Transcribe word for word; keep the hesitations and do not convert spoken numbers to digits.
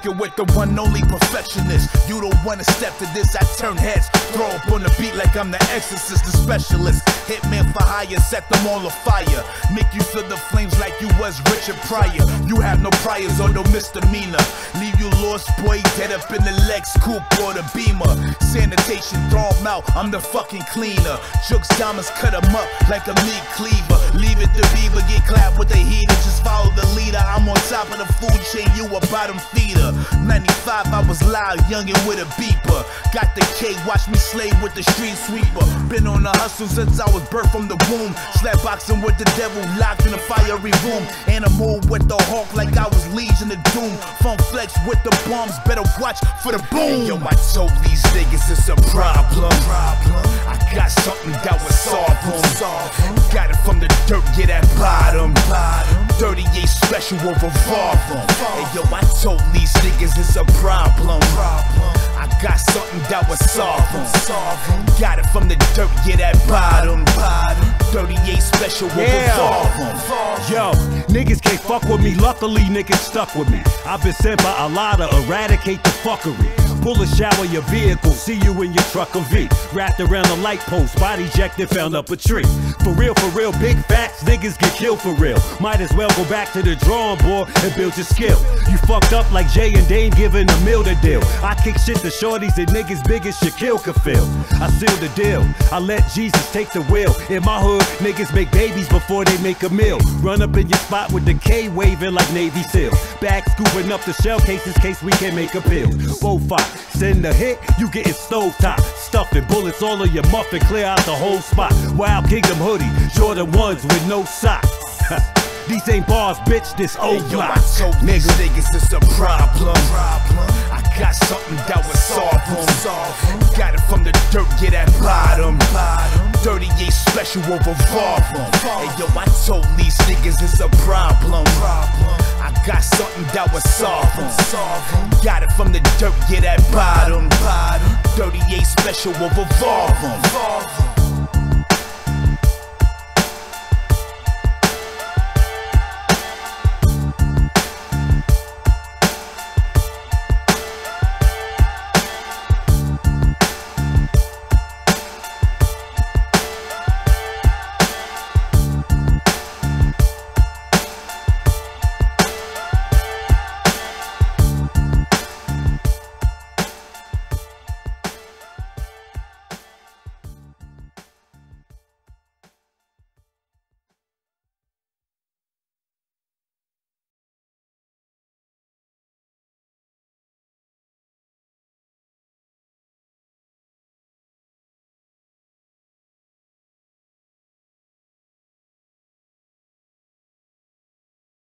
fucking with the one only perfectionist. You don't wanna step to this, I turn heads, throw up on the beat like I'm the exorcist, the specialist. Hitman for hire, set them all afire. Make you feel the flames like you was Richard Pryor. You have no priors or no misdemeanor. Leave you lost, boy, dead up in the Lex Coupe or the Beamer. Sanitation, throw them out, I'm the fucking cleaner. Juxx Diamondz cut them up like a meat cleaver. Leave it to Beaver, get clapped with the heater. Just follow the leader, I'm on top of the food chain, you a bottom feeder. Ninety-five, I was loud, youngin' with a beeper. Got the K, watch me slay with the street sweeper. Been on the hustle since I was birthed from the womb. Slap boxing with the devil, locked in a fiery room. Animal with the hawk like I was Legion of Doom. Funk flex with the bombs, better watch for the boom. Yo, I told these niggas it's a problem. I got something that was solved on. Got it from the dirt, get that bottom. Thirty-eight special of revolver. Hey yo, I told these niggas it's a problem. I got something that was solving. Got it from the dirt, yeah, that bottom. Thirty-eight special with revolver. Yo, niggas can't fuck with me. Luckily, niggas stuck with me. I've been sent by Allah to eradicate the fuckery. Pull a shower, your vehicle, see you in your truck or V. Wrapped around a light post, body jacked and found up a tree. For real, for real, big facts, niggas get killed for real. Might as well go back to the drawing board and build your skill. You fucked up like Jay and Dame giving a meal to deal. I kick shit to shorties that niggas big as Shaquille could feel. I seal the deal, I let Jesus take the wheel. In my hood, niggas make babies before they make a meal. Run up in your spot with the K waving like Navy SEAL. Back scooping up the shell cases case we can make a pill. Bofa. Send a hit, you getting stove top. Stuffing bullets all of your muffin, clear out the whole spot. Wild Kingdom hoodie, Jordan ones with no socks. These ain't bars, bitch, this old hey, yo, block. I told niggas, niggas it's a problem. I got something that was solved. Got it from the dirt, get yeah, that bottom. Thirty-eight special of revolver. Hey yo, I told these niggas it's a problem. I got something that was solved. Got it from the dirt, yeah, that bottom. Thirty-eight special of revolver.